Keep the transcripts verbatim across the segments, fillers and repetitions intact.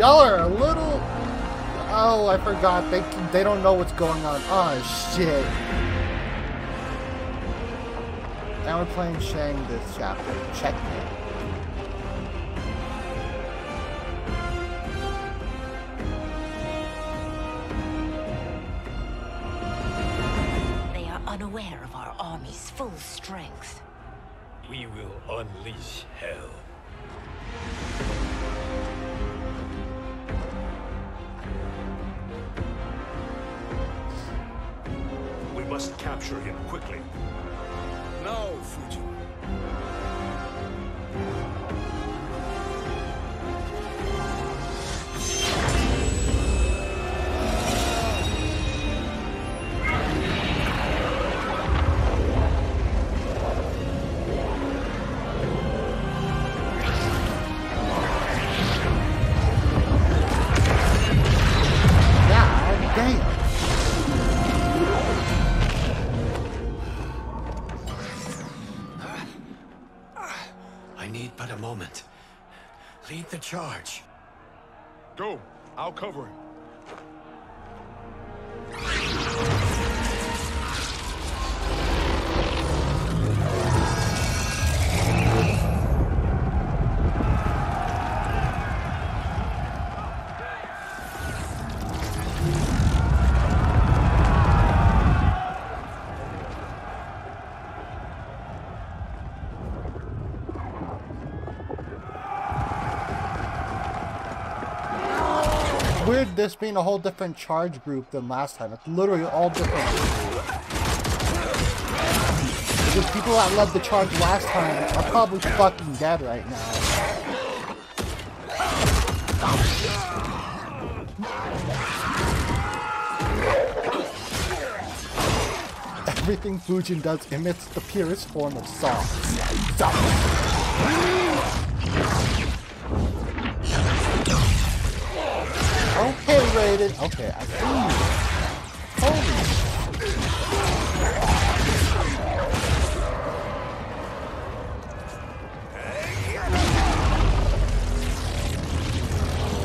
Y'all are a little... Oh, I forgot. They, they don't know what's going on. Oh, shit. Now we're playing Shang this chapter. Checkmate. Unaware of our army's full strength. We will unleash hell. We must capture him quickly. Now, Fujin. The charge. Go. I'll cover him. Weird this being a whole different charge group than last time. It's literally all different. The people that led the charge last time are probably fucking dead right now. Everything Fujin does emits the purest form of song. Okay, Raiden. Okay, I see you. Holy.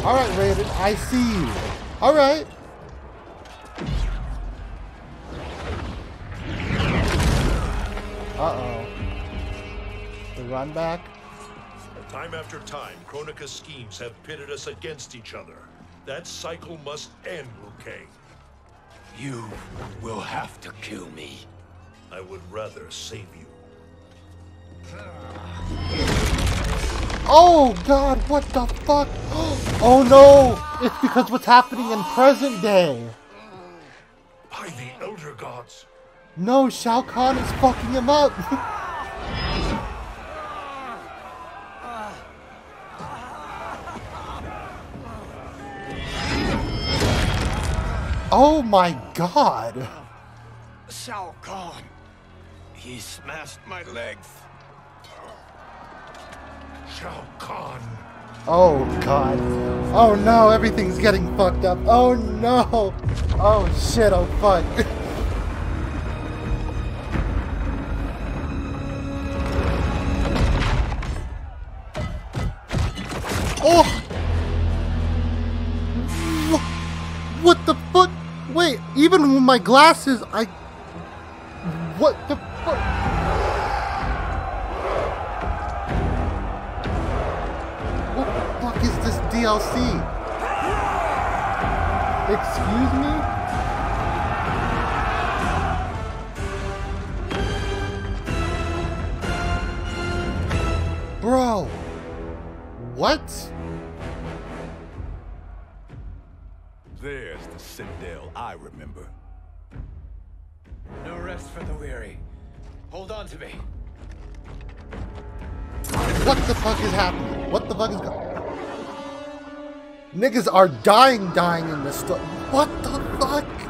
Alright, Raiden. I see you. Alright. Uh-oh. The run back? Time after time, Kronika's schemes have pitted us against each other. That cycle must end, Liu Kang. You will have to kill me. I would rather save you. Oh god, what the fuck? Oh no! It's because what's happening in present day. By the Elder Gods. No, Shao Kahn is fucking him up. Oh my god! Shao Kahn! He smashed my legs! Shao Kahn! Oh god! Oh no, everything's getting fucked up! Oh no! Oh shit, oh fuck! Oh! What the fuck? Wait, even with my glasses, I... What the fuck? What the fuck is this D L C? Excuse me? Bro. What? There's the Sindel I remember. No rest for the weary. Hold on to me. What the fuck is happening? What the fuck is going on? Niggas are dying, dying in this story. What the fuck?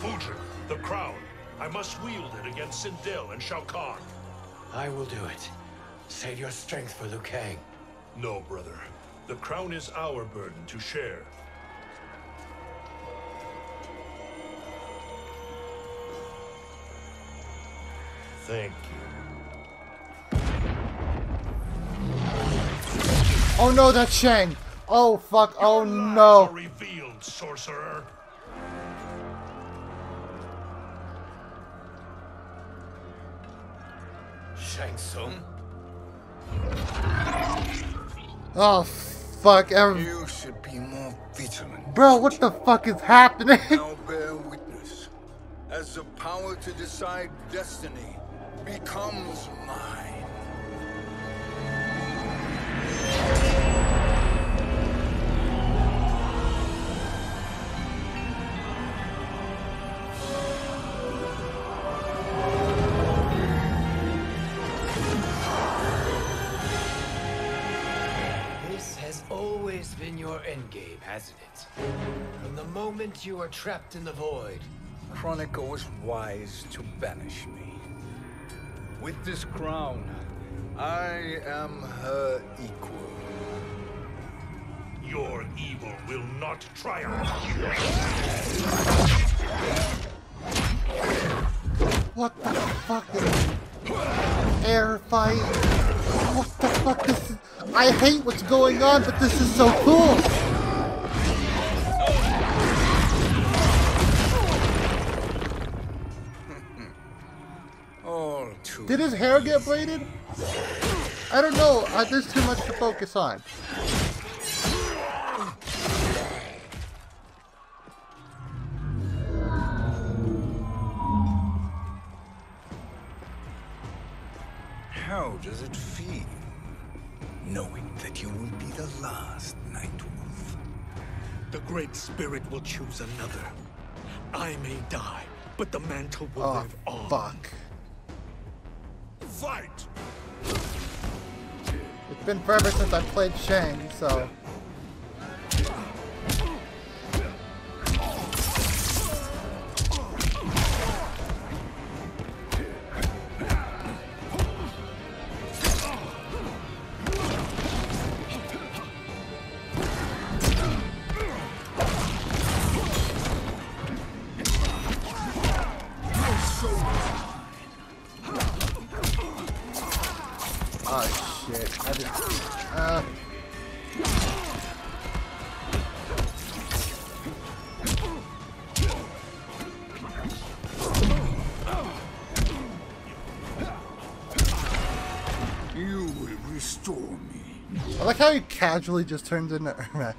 Fujin, the crown. I must wield it against Sindel and Shao Kahn. I will do it. Save your strength for Liu Kang. No, brother. The crown is our burden to share. Thank you. Oh no, that's Shang. Oh fuck, oh no. Your lies are revealed, sorcerer. Shang Tsung? Oh fuck, everyone. You should be more vigilant. Bro, what the fuck is happening? Now bear witness, as the power to decide destiny becomes mine. Endgame, hasn't it? From the moment you were trapped in the void, Kronika was wise to banish me. With this crown, I am her equal. Your evil will not triumph. What the fuck is this? Air fight? What the fuck is this? I hate what's going on, but this is so cool! All too Did his hair get braided? I don't know, uh, there's too much to focus on. How does it feel? Knowing that you will be the last Night Wolf. The Great Spirit will choose another. I may die, but the mantle will oh, live on. Fuck. Fight! It's been forever since I played Shang, so... Oh shit, I just, uh... You will restore me. I like how he casually just turns into Ermac.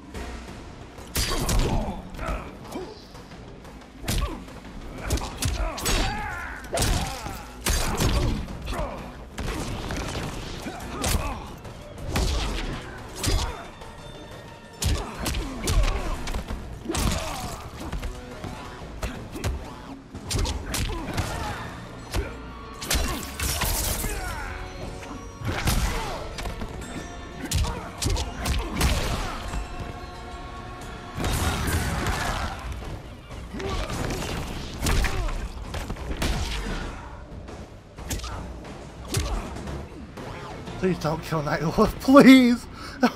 Please don't kill Night Wolf, please!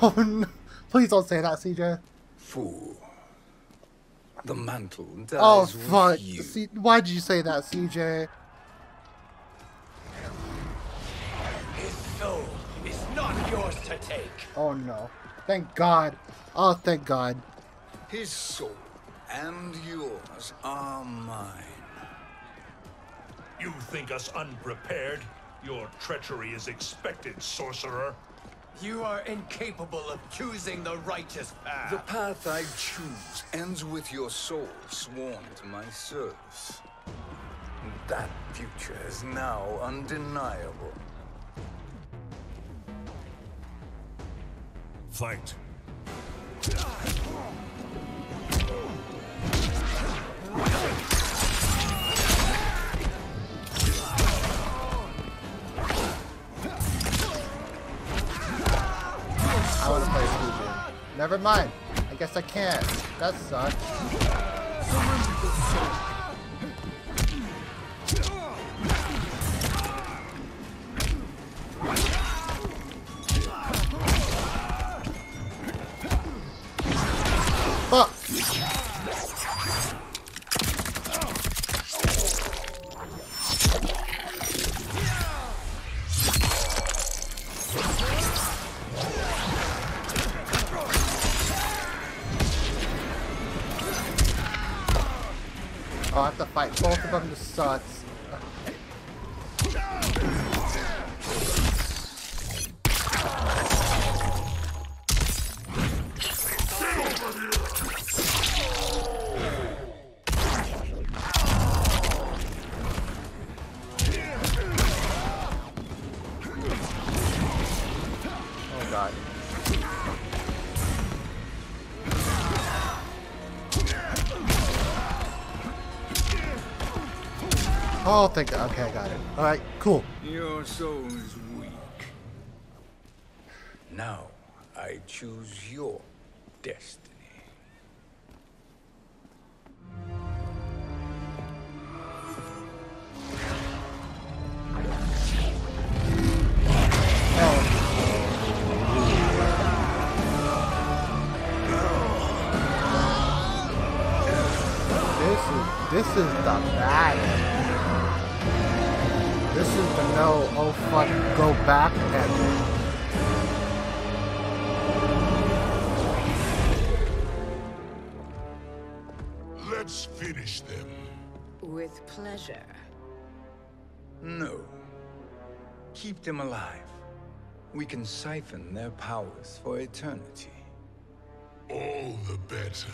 Oh no, please don't say that, C J. Fool. The mantle dies oh, fuck. With you. See, why did you say that, C J? His soul is not yours to take. Oh no. Thank God. Oh, thank God. His soul and yours are mine. You think us unprepared? Your treachery is expected, sorcerer. You are incapable of choosing the righteous path. The path I choose ends with your soul sworn to my service. That future is now undeniable. Fight. Never mind. I guess I can't. That sucks. Fuck. I'll have to fight both of them. Just sucks. Oh, thank God. Okay, I got it. All right, cool. Your soul is weak. Now, I choose your destiny. Oh. This is, this is the bad. This is the no, oh fuck, go back and... Let's finish them. With pleasure. No. Keep them alive. We can siphon their powers for eternity. All the better.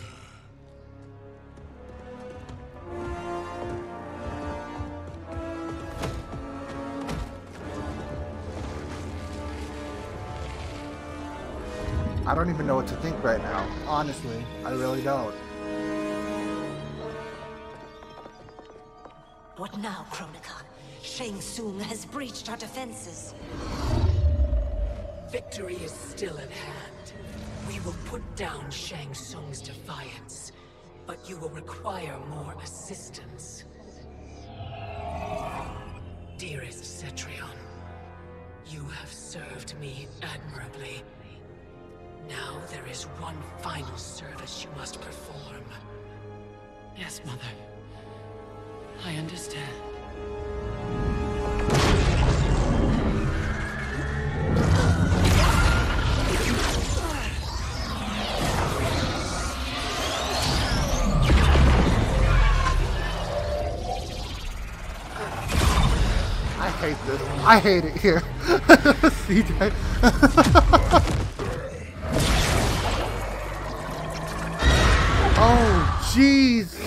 I don't even know what to think right now. Honestly, I really don't. What now, Kronika? Shang Tsung has breached our defenses. Victory is still at hand. We will put down Shang Tsung's defiance, but you will require more assistance. Dearest Cetrion, you have served me admirably. Now there is one final service you must perform. Yes, Mother. I understand. I hate this. I hate it here. See that? Oh, Jesus!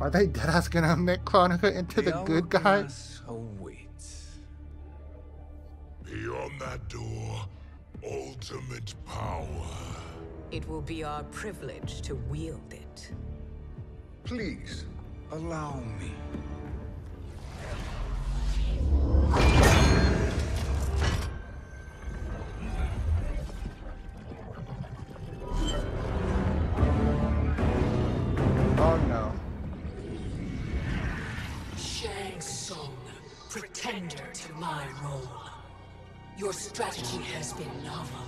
Are they deadass gonna make Kronika into the, the good guy? Beyond that door, ultimate power. It will be our privilege to wield it. Please. Allow me. Oh no. Shang Tsung, pretender to my role. Your strategy has been novel,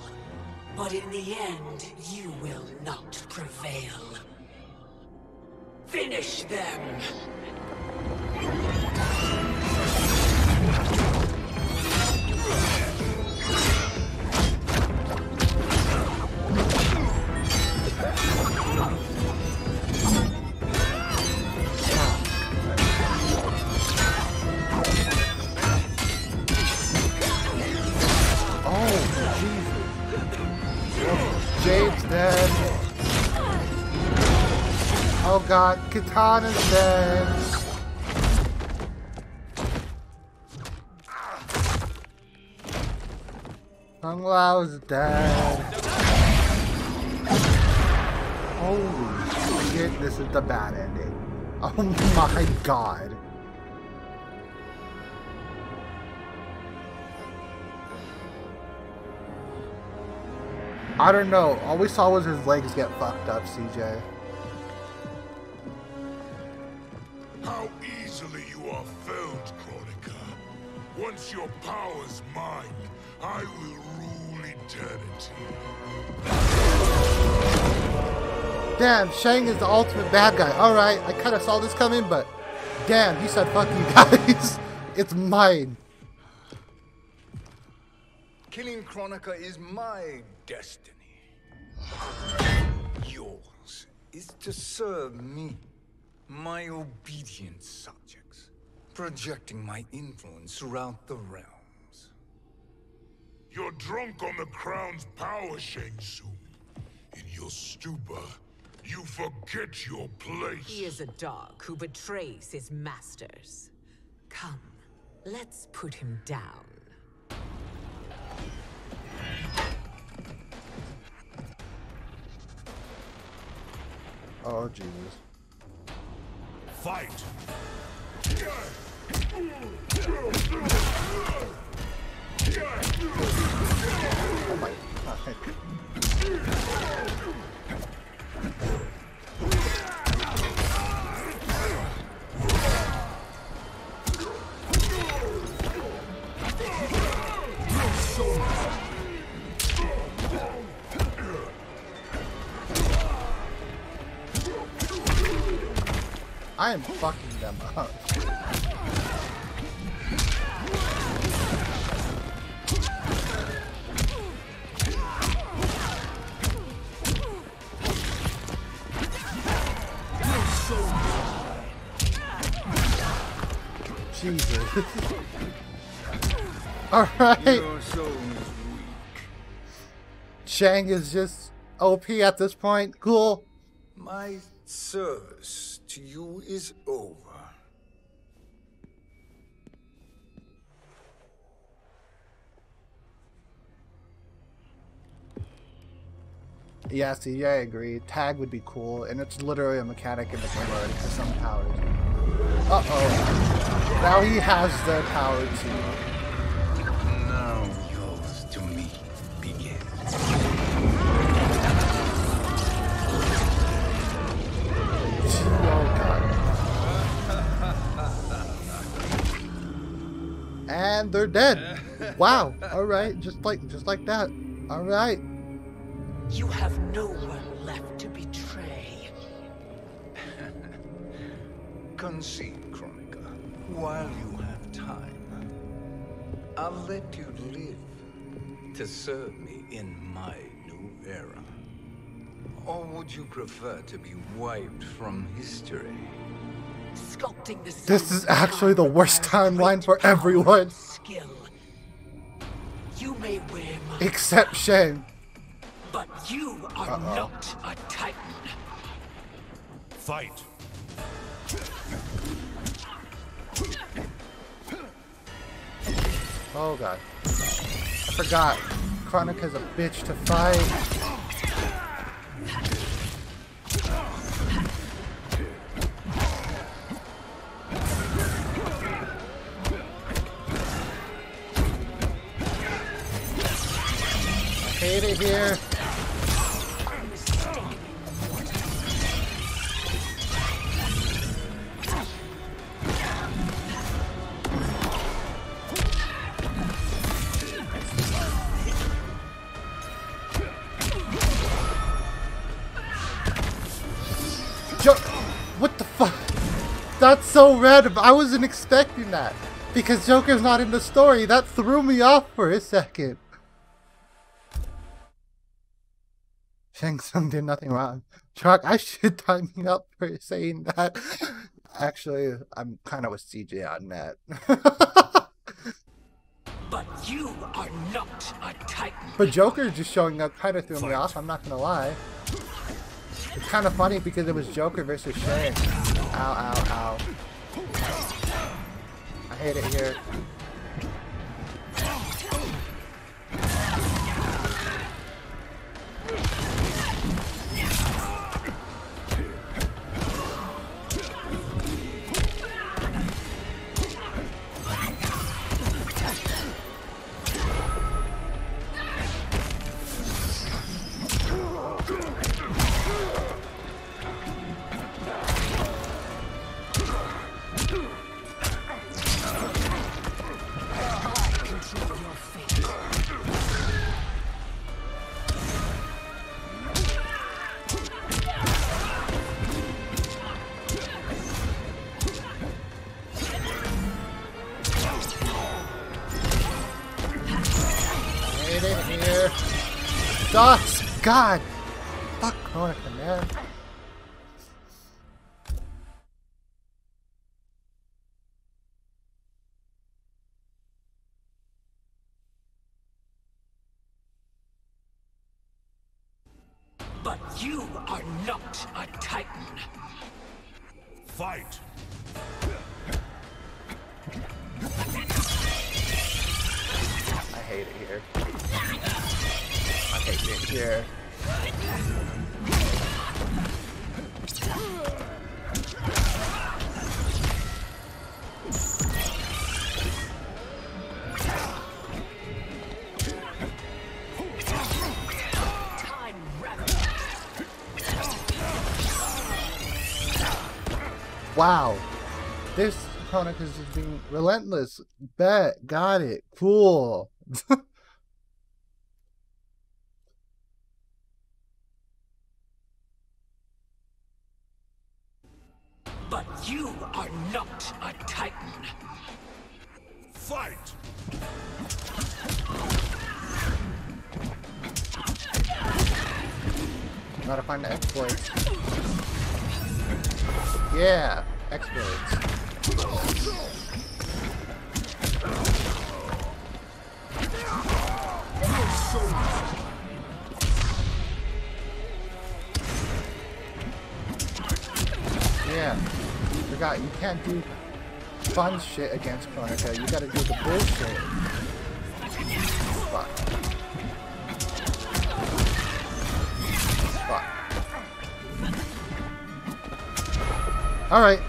but in the end, you will not prevail. Finish them! Oh, Jesus. James dead. Oh God, Katana's dead. Kung Lao's dead. Holy shit, this is the bad ending. Oh my God. I don't know. All we saw was his legs get fucked up, C J. How easily you are felled, Kronika. Once your power's mine, I will rule eternity. Damn, Shang is the ultimate bad guy. Alright, I kind of saw this coming, but damn, he said fuck you guys. It's mine. Killing Kronika is my destiny. Yours is to serve me, my obedient subjects, projecting my influence throughout the realms. You're drunk on the crown's power, Shang Tsung. In your stupor, you forget your place. He is a dog who betrays his masters. Come, let's put him down. Oh, Jesus. Fight! Oh my God. I am fucking them up. Jesus. All right. Shang is just O P at this point. Cool. My service to you is over. Yeah, see, I agree. Tag would be cool, and it's literally a mechanic in the game already for some powers. Uh-oh. Now he has the power too. Now yours to me begins. And they're dead. Wow. All right. Just like, just like that. All right. You have no one left to betray. Concede, Kronika, while you have time. I'll let you live to serve me in my new era. Or would you prefer to be wiped from history? This is actually the worst timeline for everyone. Skill. You may wear my except Shang. But you are Uh-oh. not a Titan. Fight. Oh God. I forgot. Kronika's a bitch to fight. Hate it here. Jo- what the fuck? That's so random. I wasn't expecting that because Joker's not in the story. That threw me off for a second. Shang Tsung did nothing wrong. Chuck, I should time you up for saying that. Actually, I'm kind of with C J on that. But you are not a Titan. But Joker just showing up kind of threw me off, I'm not gonna lie. It's kind of funny because it was Joker versus Shang. Ow, ow, ow. I hate it here. Get in here. Dots! God! Fuck Kronika, man. But you are not a Titan. Fight! I hate it here. I hate it here. Wow, this Kronika is just being relentless. Bet, got it, cool. But you are not a Titan. Fight! Gotta find the exploits. Yeah, exploits. Oh, so yeah, forgot you can't do fun shit against Kronika, you gotta do the bullshit. Fuck. Fuck. Alright.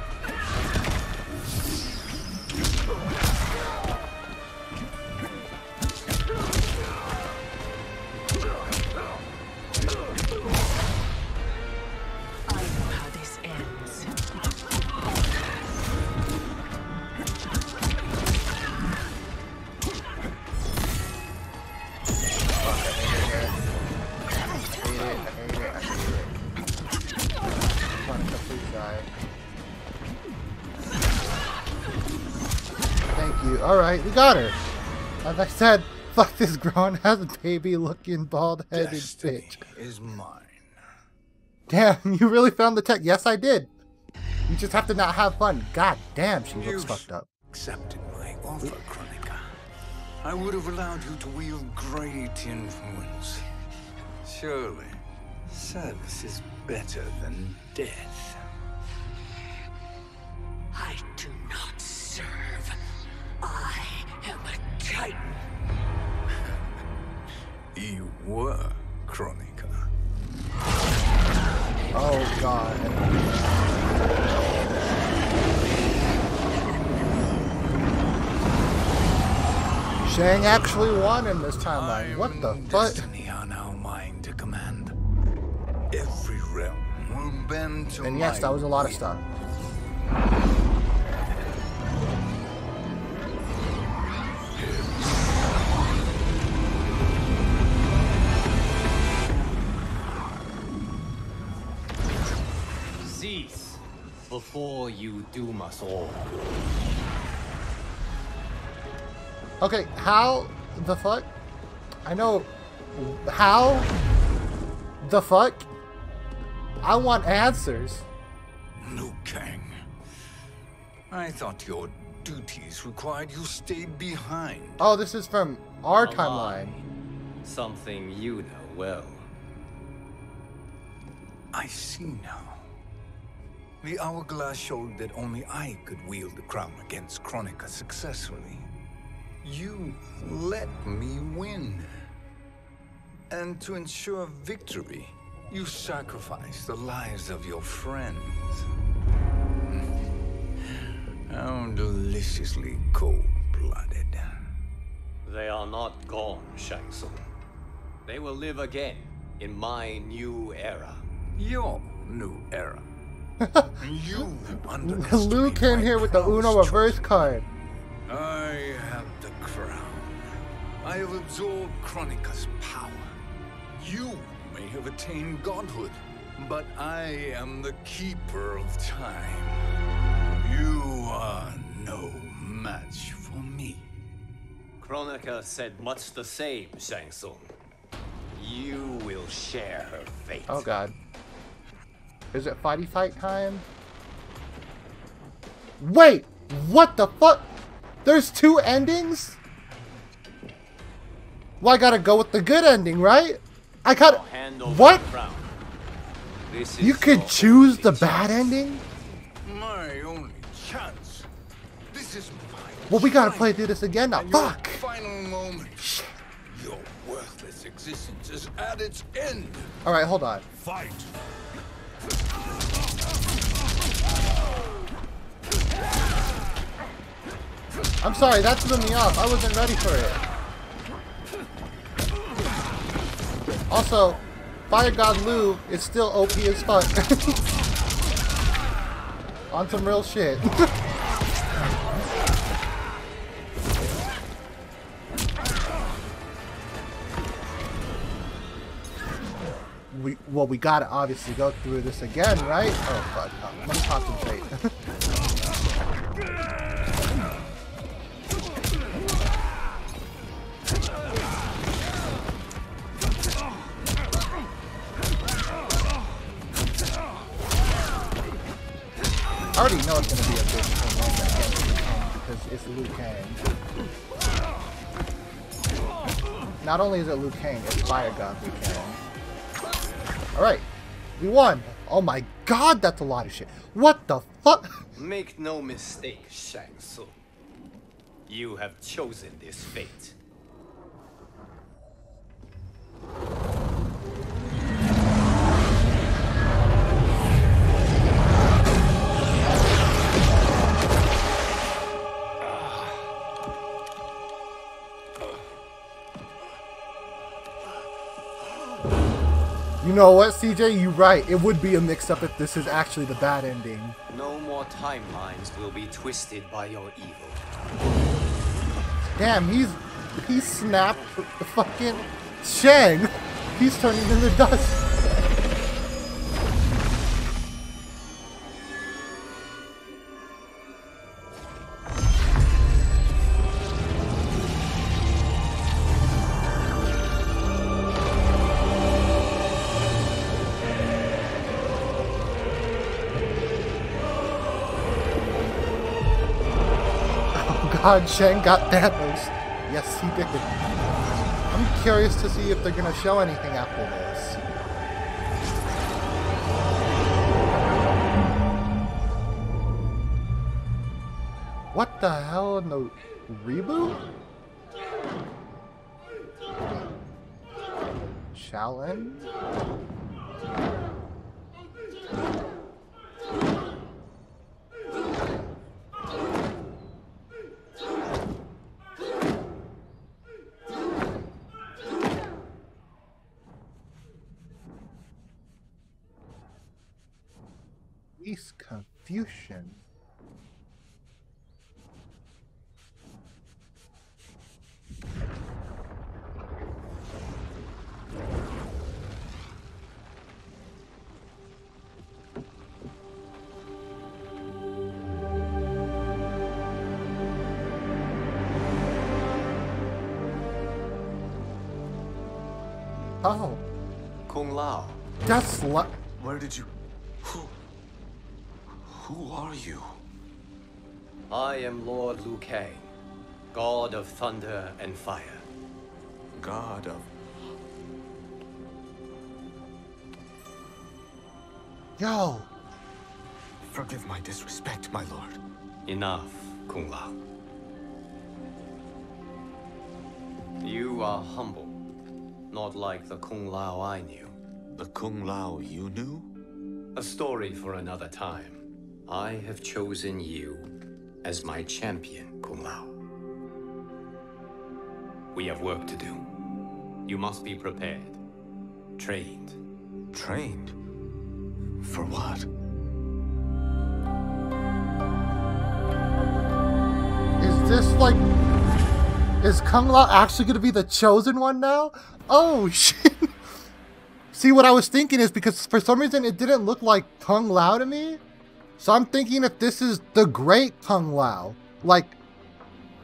Alright, we got her! As I said, fuck this grown-ass baby-looking, bald-headed bitch. Is mine. Damn, you really found the tech. Yes, I did. You just have to not have fun. God damn, she looks you fucked up. Accepted my offer, Kronika. I would have allowed you to wield great influence. Surely, service is better than death. I do not serve. I am a Titan. You were, Kronika. Oh God. Shang actually won in this timeline. What the fuck? Destiny are now mine to command. Every realm will bend to and yes, that was a lot of stuff. Before you doom us all. Okay, how the fuck? I know how the fuck? I want answers. Liu Kang, I thought your duties required you stayed behind. Oh, this is from our timeline. Something you know well. I see now. The hourglass showed that only I could wield the crown against Kronika successfully. You let me win. And to ensure victory, you sacrificed the lives of your friends. How deliciously cold-blooded. They are not gone, Shang Tsung. They will live again in my new era. Your new era. You Liu came here with the Uno reverse card. I have the crown. I have absorbed Kronika's power. You may have attained godhood, but I am the keeper of time. You are no match for me. Kronika said much the same, Shang Tsung. You will share her fate. Oh god. Is it fighty fight time? Wait! What the fuck? There's two endings? Well, I gotta go with the good ending, right? I gotta... What? This is you could choose the bad ending? My only chance. This is my well, we gotta play through this again now. Fuck! Final moment. Your worthless existence is at its end. Alright, hold on. Fight. I'm sorry, that threw me off. I wasn't ready for it. Also, Fire God Liu is still O P as fuck. On some real shit. we well, we gotta obviously go through this again, right? Oh fuck! Oh, let me concentrate. I already know it's gonna be a big thing like that because it's Liu Kang. Not only is it Liu Kang, it's Fire God Liu Kang. Alright, we won! Oh my god, that's a lot of shit. What the fuck? Make no mistake, Shang Tsung. You have chosen this fate. You know what, C J? You're right. It would be a mix-up if this is actually the bad ending. No more timelines will be twisted by your evil. Damn, he's he snapped the fucking Shang. He's turning into dust. God, Shang got Thanos. Yes, he did. I'm curious to see if they're gonna show anything after this. What the hell in the reboot? Shaolin? Confucian. Oh, Kung Lao. That's what. Where did you? Who are you? I am Lord Liu Kang, God of Thunder and Fire. God of... Yo! Forgive my disrespect, my lord. Enough, Kung Lao. You are humble, not like the Kung Lao I knew. The Kung Lao you knew? A story for another time. I have chosen you as my champion, Kung Lao. We have work to do. You must be prepared. Trained. Trained? For what? Is this like... Is Kung Lao actually going to be the chosen one now? Oh, shit. See, what I was thinking is because for some reason it didn't look like Kung Lao to me. So I'm thinking if this is the great Kung Lao, like,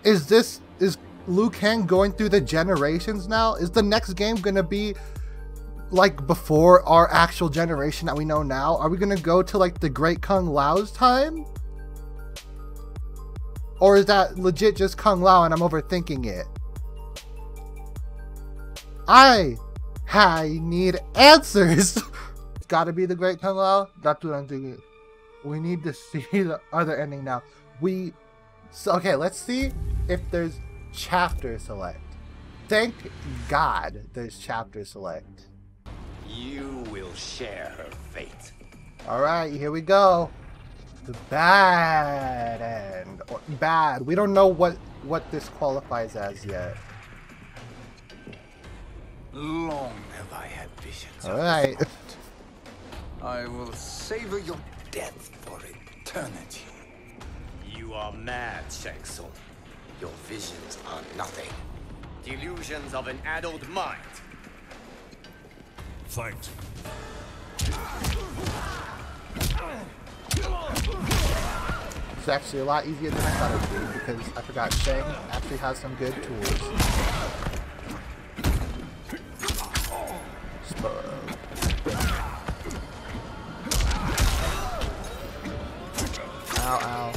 is this, is Liu Kang going through the generations now? Is the next game gonna be like before our actual generation that we know now? Are we gonna go to like the great Kung Lao's time? Or is that legit just Kung Lao and I'm overthinking it? I, I need answers. It's gotta be the great Kung Lao. That's what I'm thinking. We need to see the other ending now. We, so okay, let's see if there's chapter select. Thank God there's chapter select. You will share her fate. All right, here we go. The bad end. Or bad. We don't know what, what this qualifies as yet. Long have I had visions. All right. I will savor your death for eternity. You are mad, Shang Tsung. Your visions are nothing. Delusions of an addled mind. Fight. It's actually a lot easier than I thought it would be because I forgot Shang actually has some good tools. Ow, ow.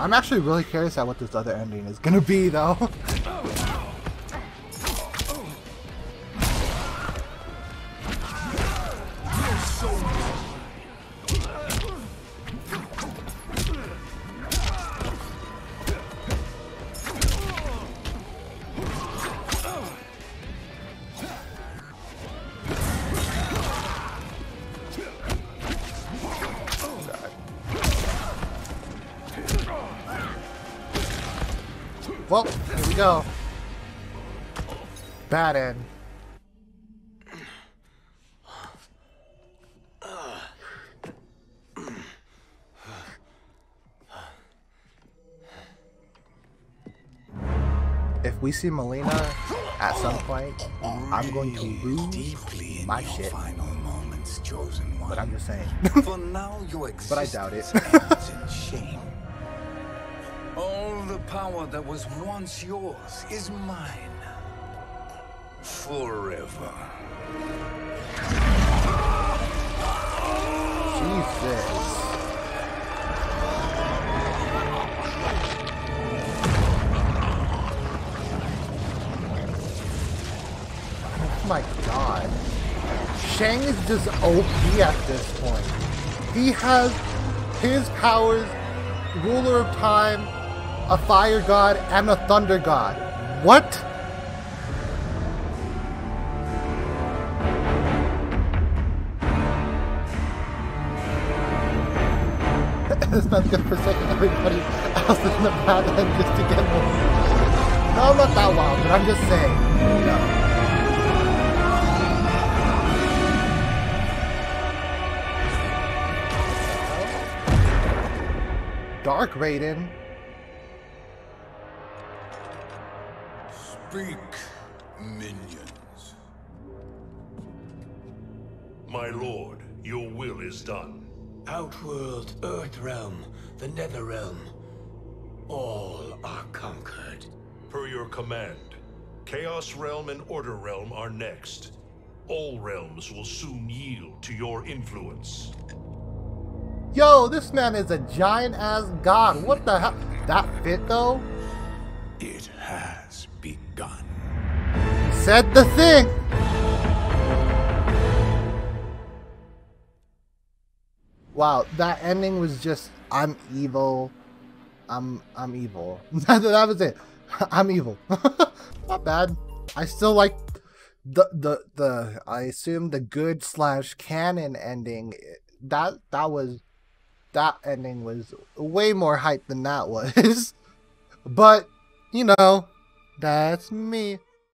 I'm actually really curious at what this other ending is gonna be, though. Well, here we go. Bad end. If we see Mileena at some point, I'm going to lose my shit. But I'm just saying. But I doubt it. All the power that was once yours is mine. Forever. Jesus. Oh my God. Shang is just O P at this point. He has his powers, ruler of time, a fire god, and a thunder god. What? This man's gonna forsake everybody else in the bad end just to get more. No, I'm not that wild, but I'm just saying. No. Dark Raiden. Speak, minions. My lord, your will is done. Outworld, Earth Realm, the Nether Realm, all are conquered. Per your command, Chaos Realm and Order Realm are next. All realms will soon yield to your influence. Yo, this man is a giant-ass god. What the hell? That fit, though? It has begun. Said the thing. Wow, that ending was just I'm evil. I'm I'm evil. That was it. I'm evil. Not bad. I still like the the the I assume the good slash canon ending. That that was that ending was way more hype than that was. But you know, that's me.